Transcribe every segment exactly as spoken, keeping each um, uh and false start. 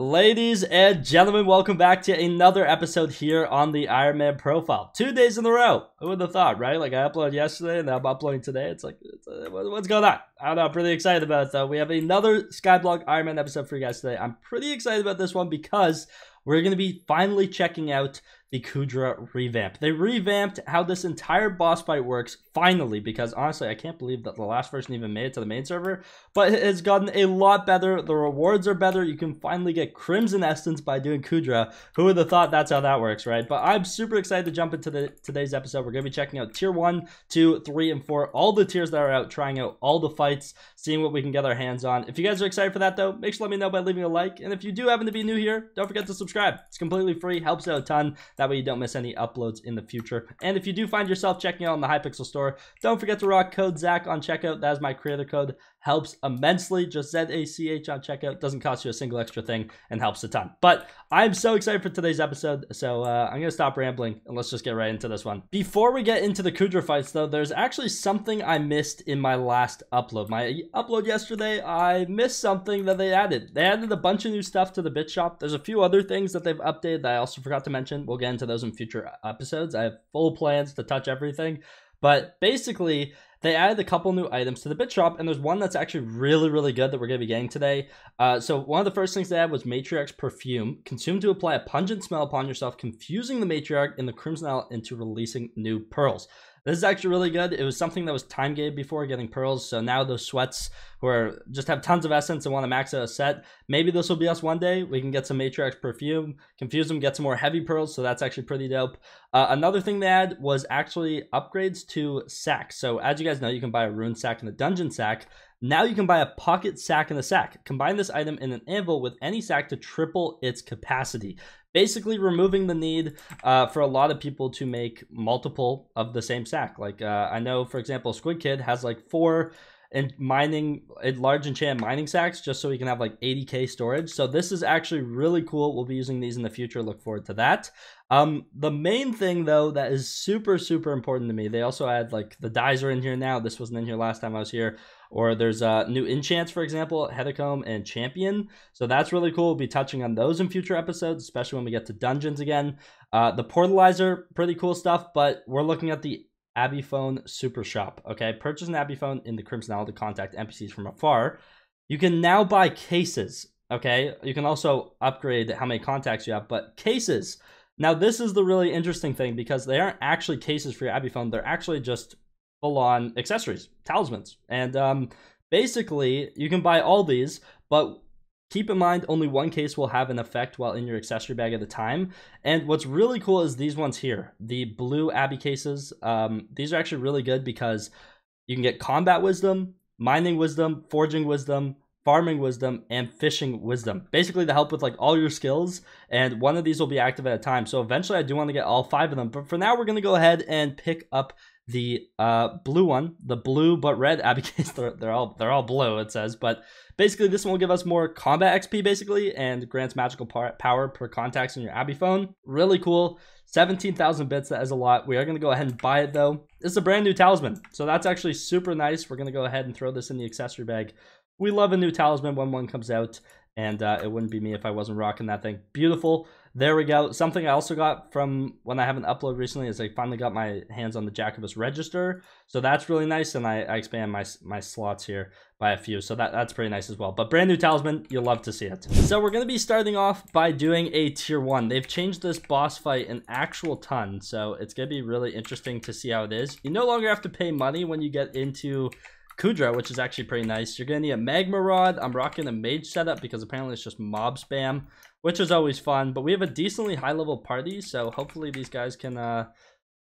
Ladies and gentlemen, welcome back to another episode here on the Ironman profile. Two days in a row. Who would have thought, right? Like, I uploaded yesterday and now I'm uploading today. It's like, it's, uh, what's going on? I don't know. I'm pretty excited about it, though. We have another Skyblock Ironman episode for you guys today. I'm pretty excited about this one because we're going to be finally checking out the Kudra revamp. They revamped how this entire boss fight works, finally, because honestly, I can't believe that the last version even made it to the main server, but it has gotten a lot better. The rewards are better. You can finally get Crimson Essence by doing Kudra. Who would have thought that's how that works, right? But I'm super excited to jump into the, today's episode. We're going to be checking out tier one, two, three, and four, all the tiers that are out, trying out all the fights, seeing what we can get our hands on. If you guys are excited for that, though, make sure to let me know by leaving a like, and if you do happen to be new here, don't forget to subscribe. It's completely free, helps out a ton. That way you don't miss any uploads in the future. And if you do find yourself checking out on the Hypixel store, don't forget to rock code Zach on checkout. That is my creator code. Helps immensely. Just Z A C H on checkout. Doesn't cost you a single extra thing and helps a ton. But I'm so excited for today's episode. So uh, I'm going to stop rambling and let's just get right into this one. Before we get into the Kudra fights, though, there's actually something I missed in my last upload. My upload yesterday, I missed something that they added. They added a bunch of new stuff to the bit shop. There's a few other things that they've updated that I also forgot to mention. We'll get into those in future episodes. I have full plans to touch everything. But basically, they added a couple new items to the bit shop, and there's one that's actually really, really good that we're going to be getting today. Uh, so one of the first things they had was Matriarch's Perfume. Consume to apply a pungent smell upon yourself, confusing the Matriarch in the Crimson Isle into releasing new pearls. This is actually really good. It was something that was time gated before getting pearls, so now those sweats who are, just have tons of essence and want to max out a set, maybe this will be us one day. We can get some Matriarch's Perfume, confuse them, get some more heavy pearls, so that's actually pretty dope. Uh, another thing they had was actually upgrades to sacks. So as you guys know, you can buy a rune sack and a dungeon sack. Now you can buy a pocket sack in the sack. Combine this item in an anvil with any sack to triple its capacity. Basically removing the need uh, for a lot of people to make multiple of the same sack. Like uh, I know, for example, Squid Kid has like four and mining large enchant mining sacks just so we can have like eighty K storage. So this is actually really cool. We'll be using these in the future. Look forward to that. Um, the main thing though that is super, super important to me. They also add like the dyes are in here now. This wasn't in here last time I was here. Or there's uh, new enchants, for example, Heathercomb and Champion. So that's really cool. We'll be touching on those in future episodes, especially when we get to dungeons again. Uh, the Portalizer, pretty cool stuff, but we're looking at the Abiphone Super Shop. Okay, purchase an Abiphone in the Crimson Isle to contact N P Cs from afar. You can now buy cases. Okay, you can also upgrade how many contacts you have, but cases. Now, this is the really interesting thing because they aren't actually cases for your Abiphone, they're actually just on accessories, talismans, and um basically you can buy all these, but keep in mind only one case will have an effect while in your accessory bag at a time. And what's really cool is these ones here, the blue Abby cases. Um these are actually really good because you can get combat wisdom, mining wisdom, forging wisdom, farming wisdom, and fishing wisdom, basically to help with like all your skills, and one of these will be active at a time. So eventually I do want to get all five of them, but for now we're going to go ahead and pick up the uh blue one, the blue but red Abby case. They're, they're all they're all blue, it says, but basically this one will give us more combat X P basically, and grants magical power per contacts in your Abiphone. Really cool. Seventeen thousand bits, that is a lot. We are going to go ahead and buy it though. It's a brand new talisman, so that's actually super nice. We're going to go ahead and throw this in the accessory bag. We love a new talisman when one comes out, and uh it wouldn't be me if I wasn't rocking that thing. Beautiful. There we go. Something I also got from when I have an upload recently is I finally got my hands on the Jacobus register. So that's really nice. And I, I expand my, my slots here by a few. So that, that's pretty nice as well. But brand new talisman, you'll love to see it. So we're going to be starting off by doing a tier one. They've changed this boss fight an actual ton. So it's going to be really interesting to see how it is. You no longer have to pay money when you get into Kudra, which is actually pretty nice. You're going to need a magma rod. I'm rocking a mage setup because apparently it's just mob spam, which is always fun. But we have a decently high level party, so hopefully these guys can uh,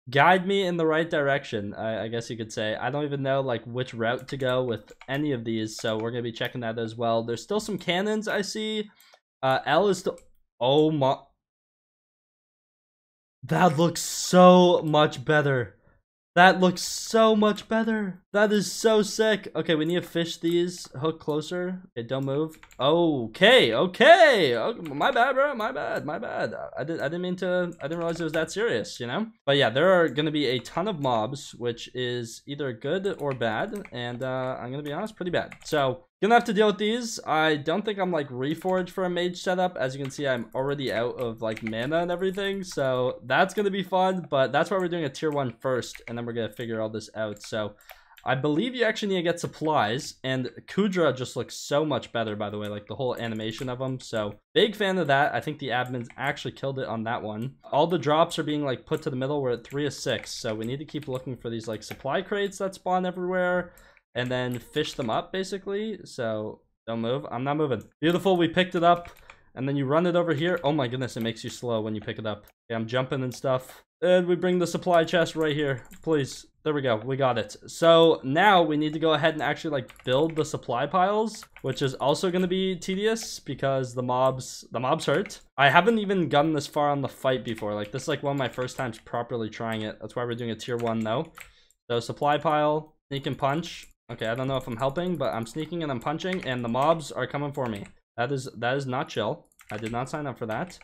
guide me in the right direction, I, I guess you could say. I don't even know like which route to go with any of these, so we're going to be checking that as well. There's still some cannons I see. Uh, L is still... Oh my... That looks so much better. That looks so much better. That is so sick. Okay, we need to fish these. Hook closer. Okay, don't move. Okay, okay. okay my bad, bro. My bad. My bad. I, did, I didn't mean to. I didn't realize it was that serious, you know? But yeah, there are going to be a ton of mobs, which is either good or bad. And uh, I'm going to be honest, pretty bad. So gonna have to deal with these. I don't think I'm like reforged for a mage setup. As you can see, I'm already out of like mana and everything. So that's going to be fun. But that's why we're doing a tier one first. And then we're going to figure all this out. So I believe you actually need to get supplies, and Kudra just looks so much better, by the way, like the whole animation of them. So big fan of that. I think the admins actually killed it on that one. All the drops are being like put to the middle. We're at three of six. So we need to keep looking for these like supply crates that spawn everywhere and then fish them up basically. So don't move. I'm not moving. Beautiful. We picked it up and then you run it over here. Oh my goodness. It makes you slow when you pick it up. Yeah, I'm jumping and stuff. And we bring the supply chest right here, please. There we go. We got it. So now we need to go ahead and actually like build the supply piles, which is also going to be tedious because the mobs, the mobs hurt. I haven't even gotten this far on the fight before. Like this is like one of my first times properly trying it. That's why we're doing a tier one though. So supply pile, sneak and punch. Okay. I don't know if I'm helping, but I'm sneaking and I'm punching and the mobs are coming for me. That is, that is not chill. I did not sign up for that.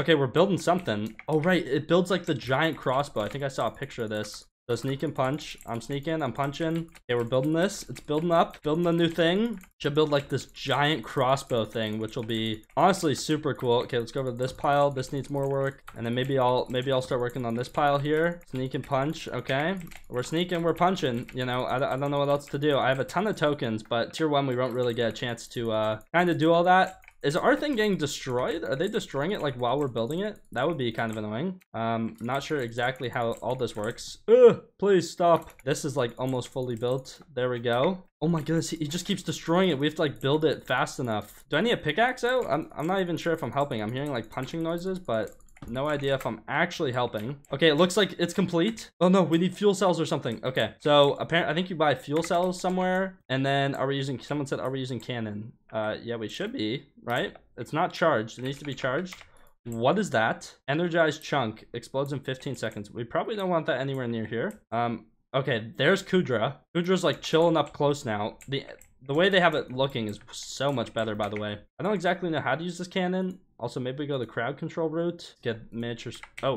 Okay. We're building something. Oh, right. It builds like the giant crossbow. I think I saw a picture of this. So sneak and punch. I'm sneaking. I'm punching. Okay, we're building this. It's building up. Building a new thing. Should build like this giant crossbow thing, which will be honestly super cool. Okay, let's go over to this pile. This needs more work. And then maybe I'll maybe I'll start working on this pile here. Sneak and punch. Okay, we're sneaking. We're punching. You know, I, I don't know what else to do. I have a ton of tokens, but tier one, we won't really get a chance to uh, kind of do all that. Is our thing getting destroyed? Are they destroying it like while we're building it? That would be kind of annoying. Um, not sure exactly how all this works. Ugh, please stop. This is like almost fully built. There we go. Oh my goodness, he just keeps destroying it. We have to like build it fast enough. Do I need a pickaxe out? I'm, I'm not even sure if I'm helping. I'm hearing like punching noises, but no idea if I'm actually helping. Okay, it looks like it's complete. Oh no, we need fuel cells or something. Okay, so apparently I think you buy fuel cells somewhere. And then are we using, someone said, are we using cannon? Uh, yeah, we should be, right? It's not charged. It needs to be charged. What is that? Energized chunk. Explodes in fifteen seconds. We probably don't want that anywhere near here. Um, okay, there's Kudra. Kudra's like chilling up close now. The, the way they have it looking is so much better, by the way. I don't exactly know how to use this cannon. Also, maybe we go the crowd control route. Get miniature. Oh,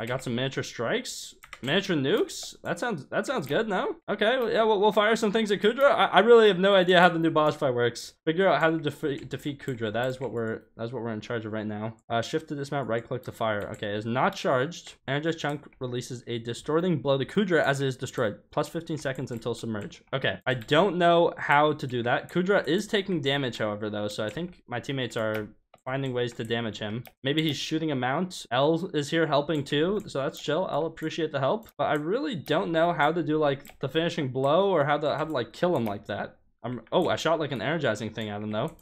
I got some miniature strikes. Miniature nukes. That sounds. That sounds good. No. Okay. Well, yeah. We'll, we'll fire some things at Kudra. I, I really have no idea how the new boss fight works. Figure out how to defe defeat Kudra. That is what we're. That's what we're in charge of right now. Uh, shift to dismount. Right click to fire. Okay. It's not charged. Energized chunk releases a distorting blow to Kudra as it is destroyed. Plus fifteen seconds until submerge. Okay. I don't know how to do that. Kudra is taking damage, however, though. So I think my teammates are finding ways to damage him. Maybe he's shooting a mount. L is here helping too, so that's chill. I'll appreciate the help, but I really don't know how to do like the finishing blow or how to how to like kill him like that. I'm oh, I shot like an energizing thing at him though.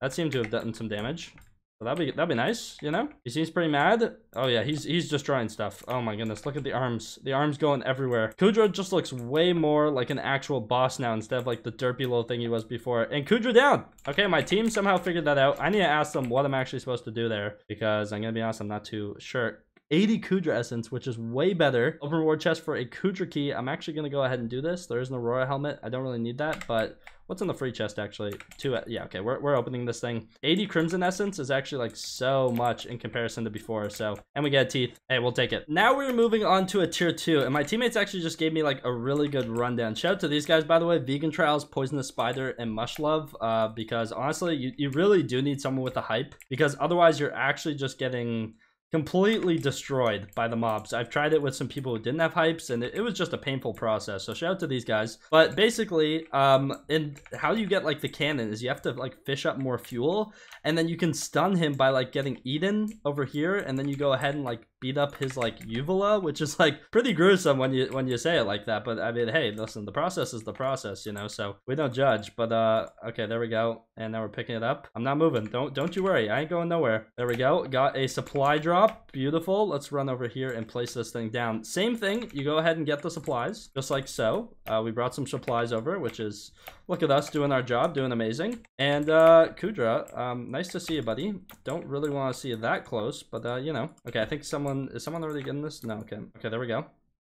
That seemed to have done some damage. So that'd be that'd be nice, you know. He seems pretty mad. Oh yeah, he's he's destroying stuff. Oh my goodness, look at the arms. The arms going everywhere. Kudra just looks way more like an actual boss now instead of like the derpy little thing he was before. And Kudra down. Okay, my team somehow figured that out. I need to ask them what I'm actually supposed to do there because I'm gonna be honest, I'm not too sure. eighty Kudra essence, which is way better. Open reward chest for a Kudra key. I'm actually gonna go ahead and do this. There is an Aurora helmet. I don't really need that, but what's in the free chest actually? Two, yeah, okay, we're, we're opening this thing. eighty Crimson Essence is actually like so much in comparison to before, so. And we get teeth. Hey, we'll take it. Now we're moving on to a tier two, and my teammates actually just gave me like a really good rundown. Shout out to these guys, by the way, Vegan Trials, Poisonous Spider, and Mushlove, uh, because honestly, you, you really do need someone with the hype, because otherwise you're actually just getting completely destroyed by the mobs. I've tried it with some people who didn't have hypes and it, it was just a painful process. So shout out to these guys. But basically, um, and how you get like the cannon is you have to like fish up more fuel and then you can stun him by like getting eaten over here. And then you go ahead and like beat up his like uvula, which is like pretty gruesome when you, when you say it like that. But I mean, hey, listen, the process is the process, you know, so we don't judge, but uh, okay, there we go. And now we're picking it up. I'm not moving. Don't, don't you worry. I ain't going nowhere. There we go. Got a supply drop. Beautiful. Let's run over here and place this thing down. Same thing. You go ahead and get the supplies, just like so. Uh, we brought some supplies over, which is, look at us doing our job, doing amazing. And uh, Kudra, um, nice to see you, buddy. Don't really want to see you that close, but uh, you know. Okay, I think someone, is someone already getting this? No, okay. Okay, there we go.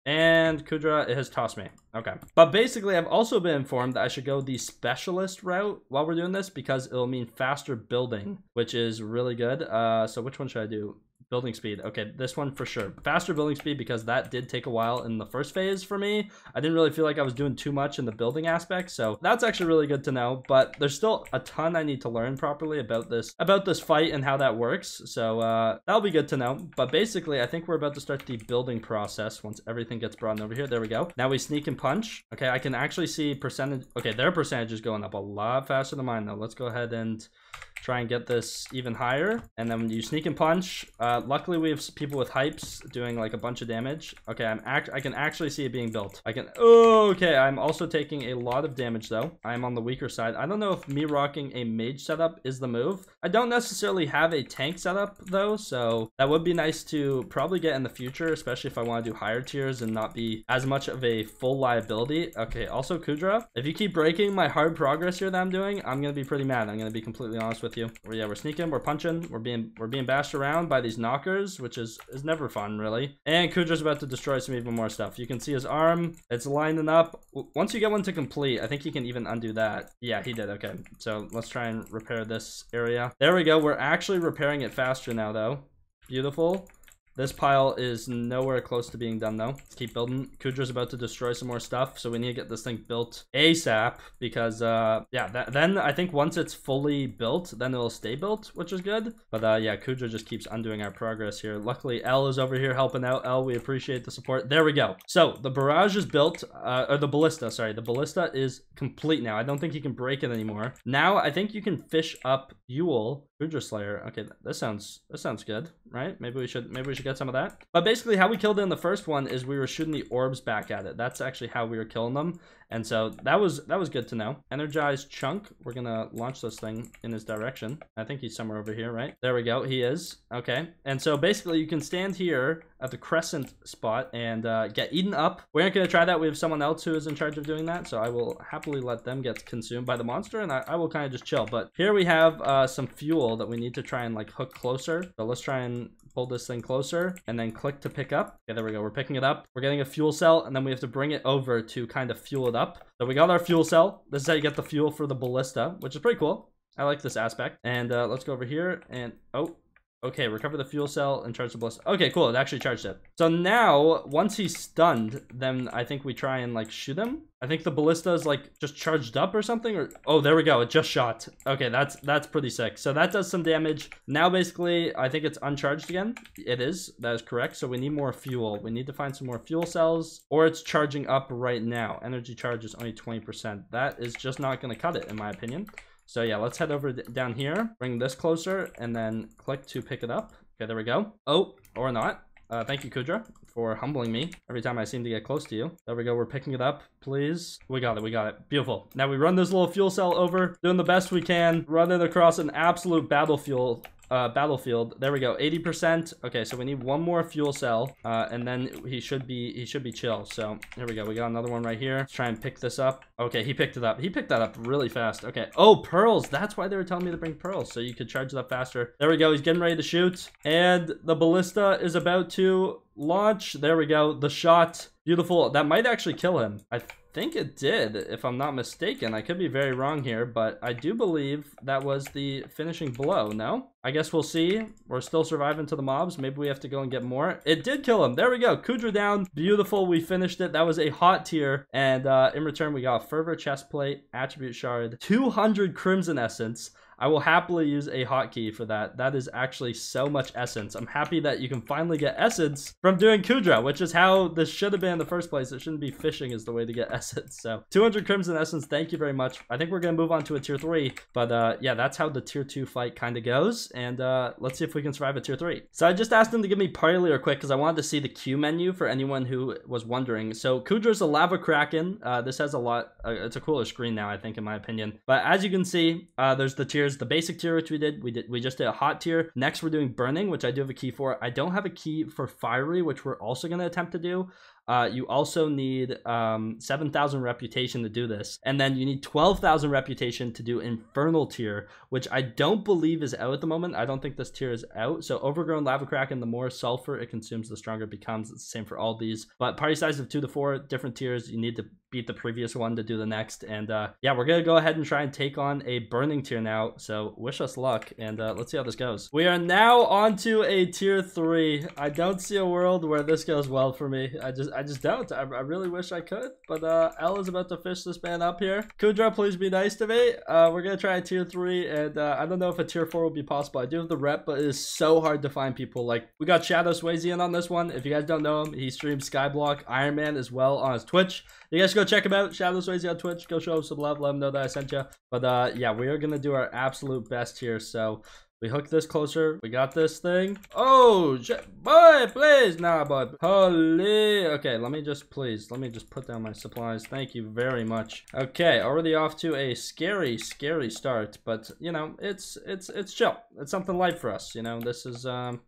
And Kudra has tossed me. Okay. But basically, I've also been informed that I should go the specialist route while we're doing this because it'll mean faster building, which is really good. Uh, so which one should I do? Building speed. Okay, this one for sure. Faster building speed because that did take a while in the first phase for me. I didn't really feel like I was doing too much in the building aspect, so that's actually really good to know. But there's still a ton I need to learn properly about this about this fight and how that works. So uh, that'll be good to know. But basically, I think we're about to start the building process once everything gets brought over here. There we go. Now we sneak and punch. Okay, I can actually see percentage. Okay, their percentage is going up a lot faster than mine though. Let's go ahead and try and get this even higher. And then when you sneak and punch, uh, luckily we have people with hypes doing like a bunch of damage. Okay, I'm act I can actually see it being built. I can, oh, okay, I'm also taking a lot of damage though. I'm on the weaker side. I don't know if me rocking a mage setup is the move. I don't necessarily have a tank setup though, so that would be nice to probably get in the future, especially if I want to do higher tiers and not be as much of a full liability. Okay, also Kudra, if you keep breaking my hard progress here that I'm doing, I'm gonna be pretty mad. I'm gonna be completely honest with you. Well, yeah, we're sneaking, we're punching, we're being we're being bashed around by these knockers, which is is never fun really. And Kudra's about to destroy some even more stuff. You can see his arm, it's lining up. Once you get one to complete, I think he can even undo that. Yeah, he did. Okay, so let's try and repair this area. There we go. We're actually repairing it faster now though. Beautiful. This pile is nowhere close to being done though. Let's keep building. Kudra's about to destroy some more stuff, so we need to get this thing built ASAP because uh yeah, that, then I think once it's fully built, then it'll stay built, which is good. But uh yeah, Kudra just keeps undoing our progress here. Luckily L is over here helping out. L, we appreciate the support. There we go. So the barrage is built, uh or the ballista, sorry. The ballista is complete now. I don't think you can break it anymore. Now I think you can fish up Yule. Kudra Slayer. Okay, this sounds this sounds good, right? Maybe we should maybe we should get some of that. But basically how we killed it in the first one is we were shooting the orbs back at it. That's actually how we were killing them. And so that was that was good to know. Energized Chunk. We're gonna launch this thing in his direction. I think he's somewhere over here, right? There we go. He is. Okay. And so basically you can stand here at the crescent spot and uh, get eaten up. We aren't gonna try that. We have someone else who is in charge of doing that. So I will happily let them get consumed by the monster and I, I will kind of just chill. But here we have uh, some fuel that we need to try and like hook closer. So let's try and pull this thing closer and then click to pick up. Okay, there we go. We're picking it up. We're getting a fuel cell and then we have to bring it over to kind of fuel it up. So we got our fuel cell. This is how you get the fuel for the ballista, which is pretty cool. I like this aspect. And uh, let's go over here and oh, okay, recover the fuel cell and charge the ballista. Okay, cool, it actually charged it. So now, once he's stunned, then I think we try and like shoot him. I think the ballista is like just charged up or something, or oh, there we go, it just shot. Okay, that's that's pretty sick. So that does some damage. Now basically, I think it's uncharged again. It is, that is correct. So we need more fuel. We need to find some more fuel cells, or it's charging up right now. Energy charge is only twenty percent. That is just not gonna cut it, in my opinion. So yeah, let's head over down here, bring this closer, and then click to pick it up. Okay, there we go. Oh, or not. Uh, thank you, Kudra, for humbling me every time I seem to get close to you. There we go. We're picking it up, please. We got it. We got it. Beautiful. Now we run this little fuel cell over, doing the best we can, running across an absolute battle fuel. Uh, battlefield. There we go. eighty percent. Okay, so we need one more fuel cell, uh, and then he should be he should be chill. So here we go. We got another one right here. Let's try and pick this up. Okay, he picked it up. He picked that up really fast. Okay. Oh, pearls. That's why they were telling me to bring pearls, so you could charge it up faster. There we go. He's getting ready to shoot, and the ballista is about to launch. There we go. The shot. Beautiful. That might actually kill him. I think it did, if I'm not mistaken. I could be very wrong here, but I do believe that was the finishing blow. No? I guess we'll see. We're still surviving to the mobs. Maybe we have to go and get more. It did kill him. There we go. Kudra down. Beautiful. We finished it. That was a hot tier. And uh, in return, we got Fervor Chestplate, Attribute Shard, two hundred Crimson Essence. I will happily use a hotkey for that. That is actually so much essence. I'm happy that you can finally get essence from doing Kudra, which is how this should have been in the first place. It shouldn't be fishing is the way to get essence. So two hundred Crimson Essence, thank you very much. I think we're going to move on to a tier three, but uh, yeah, that's how the tier two fight kind of goes. And uh, let's see if we can survive a tier three. So I just asked them to give me party leader quick because I wanted to see the queue menu for anyone who was wondering. So Kudra's a lava kraken. Uh, this has a lot, uh, it's a cooler screen now, I think, in my opinion. But as you can see, uh, there's the tiers. The basic tier, which we did, we did, we just did a hot tier. Next, we're doing burning, which I do have a key for. I don't have a key for fiery, which we're also going to attempt to do. Uh, you also need um, seven thousand reputation to do this. And then you need twelve thousand reputation to do Infernal tier, which I don't believe is out at the moment. I don't think this tier is out. So Overgrown, Lava Kraken, the more sulfur it consumes, the stronger it becomes. It's the same for all these. But party size of two to four, different tiers. You need to beat the previous one to do the next. And uh, yeah, we're going to go ahead and try and take on a Burning tier now. So wish us luck. And uh, let's see how this goes. We are now on to a tier three. I don't see a world where this goes well for me. I just... I just don't. I, I really wish I could, but uh, L is about to fish this man up here. Kudra, please be nice to me. Uh, we're going to try a tier three, and uh, I don't know if a tier four will be possible. I do have the rep, but it is so hard to find people. Like, we got Shadow Swayze in on this one. If you guys don't know him, he streams Skyblock, Ironman as well on his Twitch. You guys go check him out. Shadow Swayze on Twitch. Go show him some love. Let him know that I sent you. But uh, yeah, we are going to do our absolute best here, so... We hook this closer. We got this thing. Oh, boy, please. Nah, bud. Holy. Okay, let me just, please, let me just put down my supplies. Thank you very much. Okay, already off to a scary, scary start. But, you know, it's, it's, it's chill. It's something light for us. You know, this is, um...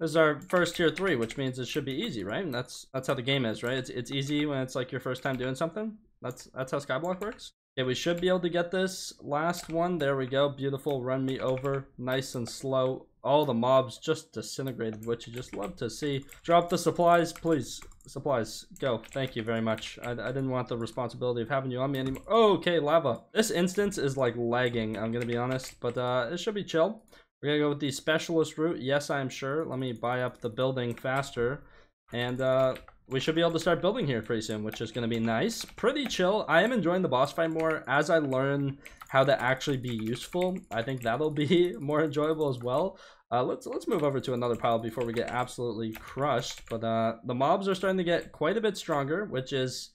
this is our first tier three, which means it should be easy, right? And that's, that's how the game is, right? It's, it's easy when it's, like, your first time doing something. That's, that's how Skyblock works. Okay, we should be able to get this last one. There we go. Beautiful. Run me over. Nice and slow. All the mobs just disintegrated, which you just love to see. Drop the supplies, please. Supplies. Go. Thank you very much. I, I didn't want the responsibility of having you on me anymore. Okay, lava. This instance is like lagging, I'm going to be honest, but uh, it should be chill. We're going to go with the specialist route. Yes, I am sure. Let me buy up the building faster. And... uh we should be able to start building here pretty soon, which is going to be nice. Pretty chill. I am enjoying the boss fight more as I learn how to actually be useful. I think that'll be more enjoyable as well. Uh, let's let's move over to another pile before we get absolutely crushed. But uh, the mobs are starting to get quite a bit stronger, which is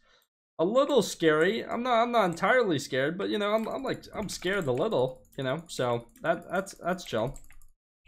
a little scary. I'm not I'm not entirely scared, but you know I'm I'm like I'm scared a little, you know. So that that's that's chill.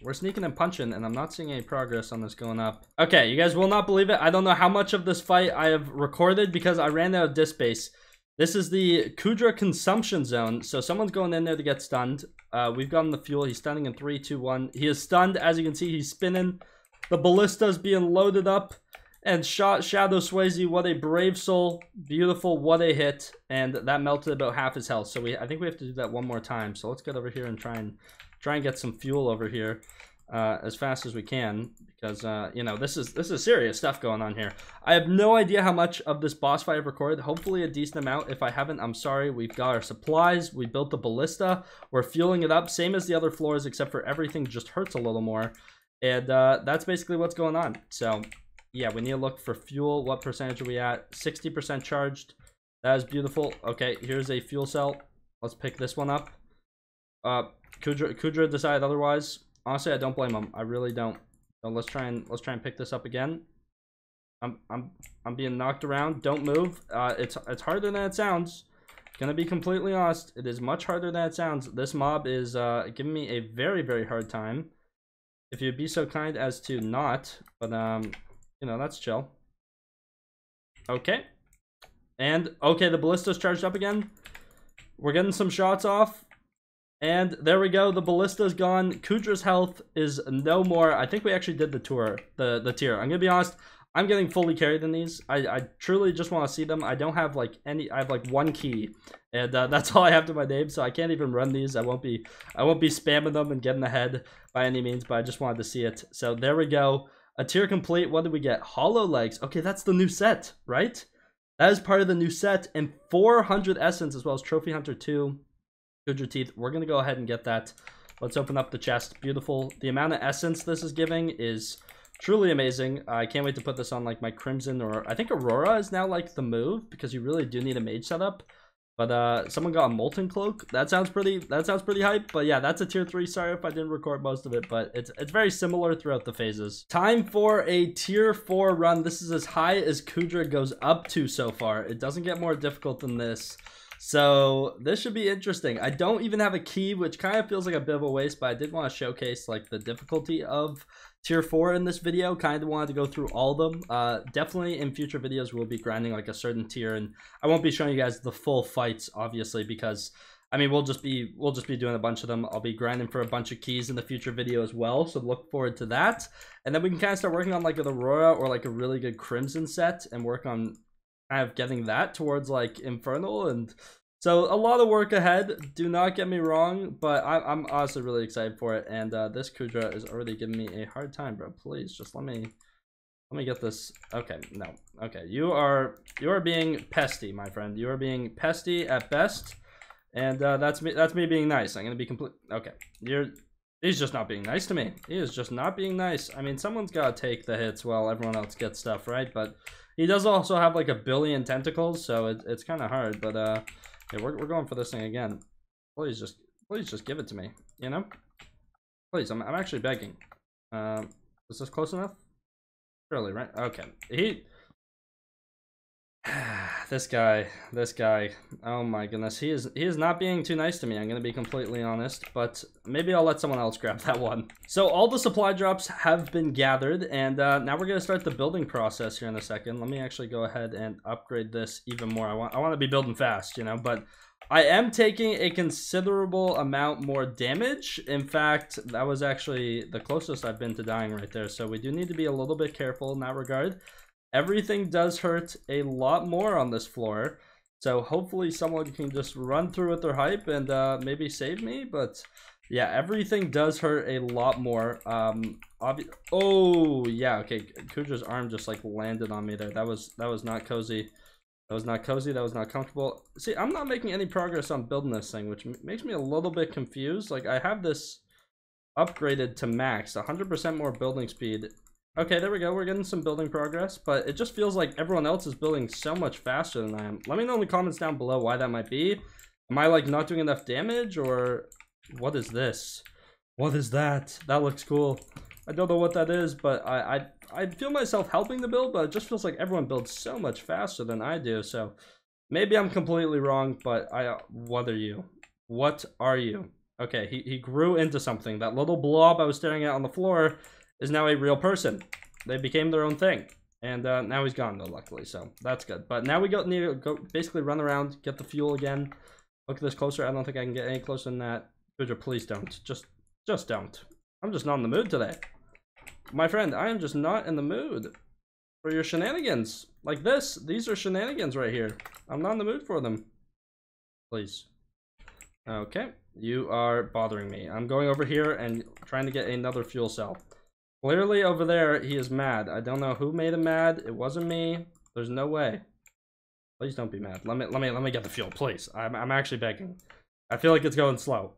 We're sneaking and punching, and I'm not seeing any progress on this going up. Okay, you guys will not believe it. I don't know how much of this fight I have recorded because I ran out of disk space. This is the Kudra consumption zone, so someone's going in there to get stunned. Uh, we've gotten the fuel. He's stunning in three, two, one. He is stunned. As you can see, he's spinning. The ballista's being loaded up and shot. Shadow Swayze, what a brave soul. Beautiful, what a hit. And that melted about half his health, so we I think we have to do that one more time. So let's get over here and try and... try and get some fuel over here uh, as fast as we can because, uh, you know, this is this is serious stuff going on here. I have no idea how much of this boss fight I've recorded. Hopefully a decent amount. If I haven't, I'm sorry. We've got our supplies. We built the ballista. We're fueling it up. Same as the other floors, except for everything just hurts a little more. And uh, that's basically what's going on. So, yeah, we need to look for fuel. What percentage are we at? sixty percent charged. That is beautiful. Okay, here's a fuel cell. Let's pick this one up. Uh... Kudra, Kudra decided otherwise. Honestly, I don't blame him. I really don't. So let's try and let's try and pick this up again. I'm I'm I'm being knocked around. Don't move. Uh, it's it's harder than it sounds. Gonna be completely honest. It is much harder than it sounds. This mob is uh, giving me a very very hard time. If you'd be so kind as to not, but um, you know that's chill. Okay, and okay, the ballista's charged up again. We're getting some shots off. And there we go, the ballista's gone. Kudra's health is no more. I think we actually did the tour, the, the tier. I'm going to be honest, I'm getting fully carried in these. I, I truly just want to see them. I don't have like any, I have like one key. And uh, that's all I have to my name, so I can't even run these. I won't be, I won't be spamming them and getting ahead by any means, but I just wanted to see it. So there we go. A tier complete. What did we get? Hollow legs. Okay, that's the new set, right? That is part of the new set. And four hundred essence as well as Trophy Hunter two. Kudra teeth. We're gonna go ahead and get that. Let's open up the chest. Beautiful. The amount of essence this is giving is truly amazing. I can't wait to put this on like my Crimson, or I think Aurora is now like the move because you really do need a mage setup. But uh, someone got a Molten Cloak. That sounds pretty. That sounds pretty hype. But yeah, that's a tier three. Sorry if I didn't record most of it, but it's it's very similar throughout the phases. Time for a tier four run. This is as high as Kudra goes up to so far. It doesn't get more difficult than this. So this should be interesting. I don't even have a key, which kind of feels like a bit of a waste, but I did want to showcase like the difficulty of tier four in this video. Kind of wanted to go through all of them. Uh, definitely in future videos, we'll be grinding like a certain tier, and I won't be showing you guys the full fights, obviously, because I mean, we'll just be we'll just be doing a bunch of them. I'll be grinding for a bunch of keys in the future video as well, so look forward to that. And then we can kind of start working on like an Aurora or like a really good Crimson set and work on kind of getting that towards like Infernal. And so a lot of work ahead, do not get me wrong, but I, I'm honestly really excited for it. And uh, this Kudra is already giving me a hard time, bro. Please just let me let me get this. Okay, no, okay, you are you are being pesty, my friend. You are being pesty at best. And uh, that's me. That's me being nice. I'm gonna be complete. Okay, you're. He's just not being nice to me. He is just not being nice. I mean, someone's gotta take the hits while everyone else gets stuff, right? But he does also have like a billion tentacles, so it, it's kind of hard. But uh, yeah, we're we're going for this thing again. Please just, please just give it to me. You know, please. I'm I'm actually begging. Um, is this close enough? Surely, right? Okay. He. This guy, this guy, oh my goodness, he is he is not being too nice to me, I'm gonna be completely honest, but maybe I'll let someone else grab that one. So all the supply drops have been gathered, and uh, now we're gonna start the building process here in a second. Let me actually go ahead and upgrade this even more. I want, I want to be building fast, you know, but I am taking a considerable amount more damage. In fact, that was actually the closest I've been to dying right there, so we do need to be a little bit careful in that regard. Everything does hurt a lot more on this floor, so hopefully someone can just run through with their hype and uh, maybe save me, but yeah, everything does hurt a lot more. Um, oh, yeah, okay, Kudra's arm just like landed on me there. That was, that was not cozy. That was not cozy, that was not comfortable. See, I'm not making any progress on building this thing, which makes me a little bit confused. Like, I have this upgraded to max, one hundred percent more building speed. Okay, there we go. We're getting some building progress, but it just feels like everyone else is building so much faster than I am. Let me know in the comments down below why that might be. Am I like not doing enough damage, or what is this? What is that? That looks cool. I don't know what that is, but I I, I feel myself helping the build, but it just feels like everyone builds so much faster than I do. So maybe I'm completely wrong, but I what are you? What are you? Okay, he, he grew into something. That little blob I was staring at on the floor is now a real person. They became their own thing, and uh, now he's gone though, luckily, so that's good. But now we go, need to go basically run around, get the fuel again. Look at this closer. I don't think I can get any closer than that. Kudra, please don't. Just, just don't. I'm just not in the mood today, my friend. I am just not in the mood for your shenanigans like this. These are shenanigans right here. I'm not in the mood for them. Please. Okay, you are bothering me. I'm going over here and trying to get another fuel cell. Clearly over there, he is mad. I don't know who made him mad. It wasn't me. There's no way. Please don't be mad. Let me, let me, let me get the fuel, please. I'm, I'm actually begging. I feel like it's going slow.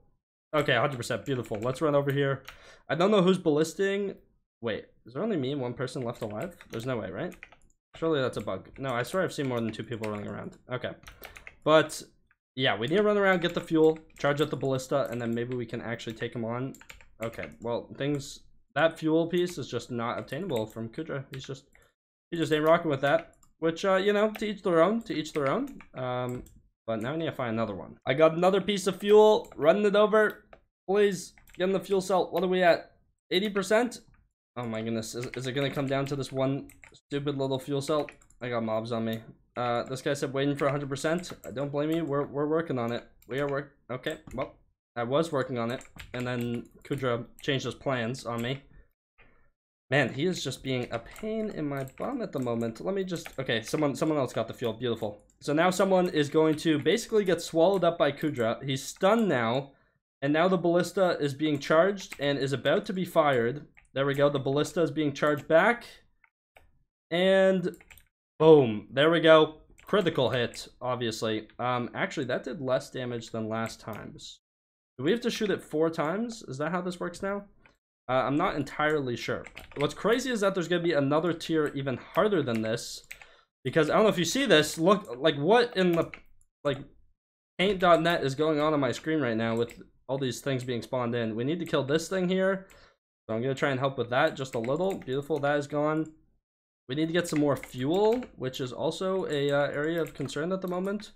Okay, one hundred percent. Beautiful. Let's run over here. I don't know who's ballisting. Wait, is there only me and one person left alive? There's no way, right? Surely that's a bug. No, I swear I've seen more than two people running around. Okay. But yeah, we need to run around, get the fuel, charge up the ballista, and then maybe we can actually take him on. Okay, well, things... That fuel piece is just not obtainable from Kudra. He's just, he just ain't rocking with that. Which, uh, you know, to each their own, to each their own. Um, but now I need to find another one. I got another piece of fuel, running it over. Please, get in the fuel cell. What are we at? eighty percent? Oh my goodness, is, is it gonna come down to this one stupid little fuel cell? I got mobs on me. Uh, this guy said waiting for one hundred percent. I don't blame you, we're, we're working on it. We are work- okay, well. I was working on it, and then Kudra changed his plans on me. Man, he is just being a pain in my bum at the moment. Let me just... Okay, someone someone else got the fuel. Beautiful. So now someone is going to basically get swallowed up by Kudra. He's stunned now, and now the ballista is being charged and is about to be fired. There we go. The ballista is being charged back. And boom. There we go. Critical hit, obviously. Um, actually, that did less damage than last time's. Do we have to shoot it four times? Is that how this works now? Uh, I'm not entirely sure. What's crazy is that there's going to be another tier even harder than this. Because I don't know if you see this. Look, like what in the... Like, paint dot net is going on on my screen right now with all these things being spawned in. We need to kill this thing here. So I'm going to try and help with that just a little. Beautiful, that is gone. We need to get some more fuel, which is also a uh, area of concern at the moment.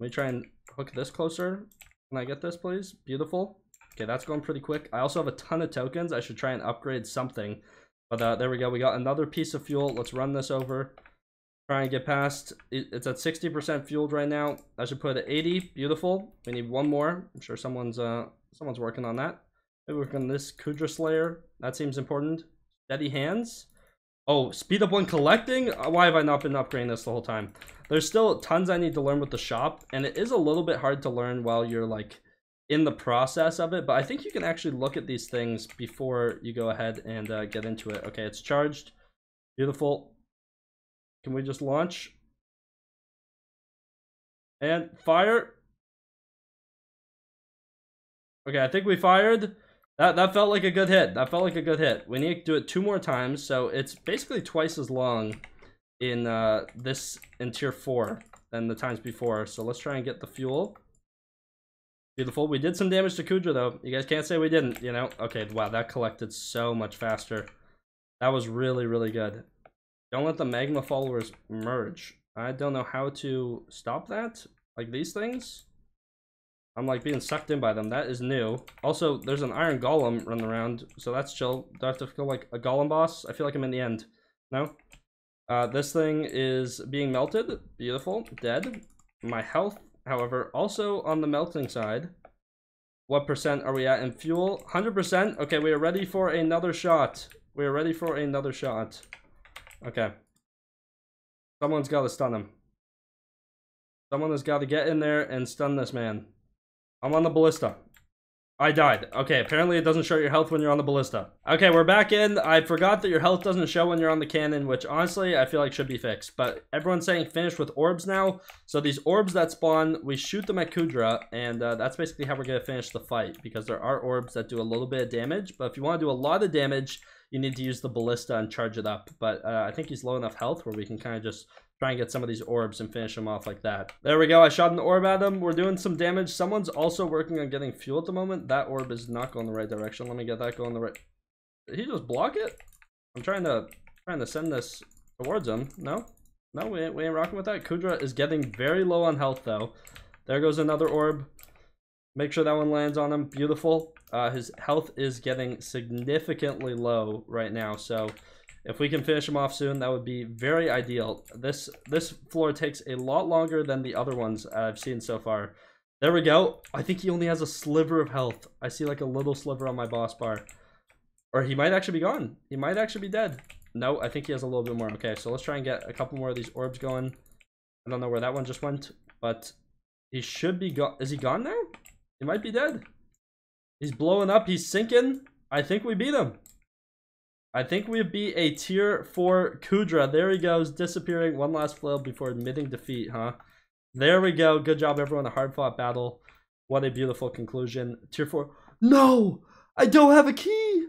Let me try and hook this closer. Can I get this, please? Beautiful. Okay, that's going pretty quick. I also have a ton of tokens. I should try and upgrade something. But uh, there we go. We got another piece of fuel. Let's run this over. Try and get past. It's at sixty percent fueled right now. I should put it at eighty. Beautiful. We need one more. I'm sure someone's uh someone's working on that. Maybe work on this Kudra Slayer. That seems important. Steady hands. Oh, speed up when collecting. Why have I not been upgrading this the whole time? There's still tons I need to learn with the shop, and it is a little bit hard to learn while you're like in the process of it, but I think you can actually look at these things before you go ahead and uh, get into it. Okay, it's charged. Beautiful. Can we just launch? And fire. Okay, I think we fired. That, that felt like a good hit. That felt like a good hit. We need to do it two more times, so it's basically twice as long in uh, this in tier four than the times before. So let's try and get the fuel. Beautiful. We did some damage to Kudra, though. You guys can't say we didn't, you know? Okay, wow, that collected so much faster. That was really, really good. Don't let the magma followers merge. I don't know how to stop that. Like these things. I'm like being sucked in by them. That is new. Also, there's an iron golem running around, so that's chill. Do I have to go like a golem boss? I feel like I'm in the end. No? Uh, this thing is being melted. Beautiful. Dead. My health, however, also on the melting side. What percent are we at in fuel? one hundred percent. Okay, we are ready for another shot. We are ready for another shot. Okay. Someone's got to stun him. Someone has got to get in there and stun this man. I'm on the ballista. I died. Okay, apparently it doesn't show your health when you're on the ballista. Okay, we're back in. I forgot that your health doesn't show when you're on the cannon, which honestly I feel like should be fixed. But everyone's saying finish with orbs now. So these orbs that spawn, we shoot them at Kudra, and uh, that's basically how we're going to finish the fight, because there are orbs that do a little bit of damage. But if you want to do a lot of damage, you need to use the ballista and charge it up. But uh, I think he's low enough health where we can kind of just try and get some of these orbs and finish them off like that. There we go. I shot an orb at him. We're doing some damage. Someone's also working on getting fuel at the moment. That orb is not going the right direction. Let me get that going the right. Did he just block it? I'm trying to trying to send this towards him. No, no, we ain't, we ain't rocking with that. Kudra is getting very low on health though. There goes another orb. Make sure that one lands on him. Beautiful. Uh, his health is getting significantly low right now. So if we can finish him off soon, that would be very ideal. This this floor takes a lot longer than the other ones I've seen so far. There we go. I think he only has a sliver of health. I see like a little sliver on my boss bar. Or he might actually be gone. He might actually be dead. No, I think he has a little bit more. Okay, so let's try and get a couple more of these orbs going. I don't know where that one just went, but he should be gone. Is he gone now? He might be dead. He's blowing up. He's sinking. I think we beat him. I think we beat a tier four Kudra. There he goes, disappearing. One last flail before admitting defeat, huh? There we go. Good job, everyone. A hard-fought battle. What a beautiful conclusion. Tier four. No! I don't have a key!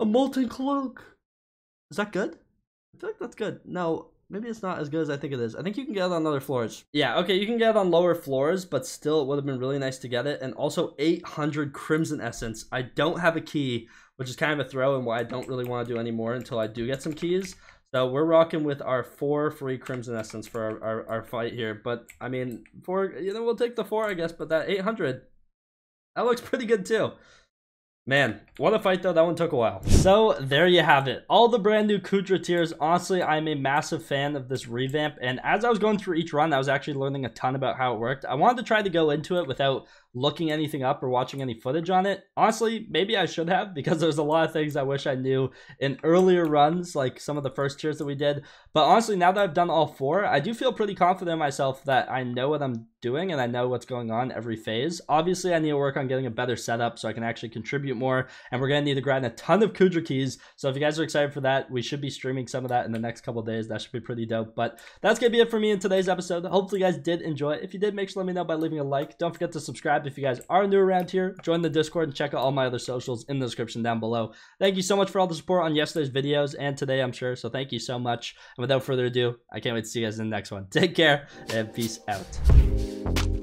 A Molten Cloak. Is that good? I feel like that's good. No, maybe it's not as good as I think it is. I think you can get it on other floors. Yeah, okay, you can get it on lower floors, but still, it would have been really nice to get it. And also, eight hundred Crimson Essence. I don't have a key, which is kind of a throw and why I don't really want to do any more until I do get some keys. So we're rocking with our four free Crimson Essence for our, our, our fight here. But, I mean, four, you know, we'll take the four, I guess, but that eight hundred, that looks pretty good too. Man, what a fight though. That one took a while. So there you have it. All the brand new Kudra tiers. Honestly, I'm a massive fan of this revamp. And as I was going through each run, I was actually learning a ton about how it worked. I wanted to try to go into it without looking anything up or watching any footage on it. Honestly, maybe I should have, because there's a lot of things I wish I knew in earlier runs, like some of the first tiers that we did. But honestly, now that I've done all four, I do feel pretty confident in myself that I know what I'm doing and I know what's going on every phase. Obviously, I need to work on getting a better setup so I can actually contribute more, and we're going to need to grind a ton of Kudra keys. So if you guys are excited for that, we should be streaming some of that in the next couple days. That should be pretty dope. But that's going to be it for me in today's episode. Hopefully you guys did enjoy it. If you did, make sure to let me know by leaving a like. Don't forget to subscribe if you guys are new around here. Join the Discord and check out all my other socials in the description down below. Thank you so much for all the support on yesterday's videos and today, I'm sure. So thank you so much. And without further ado, I can't wait to see you guys in the next one. Take care and peace out.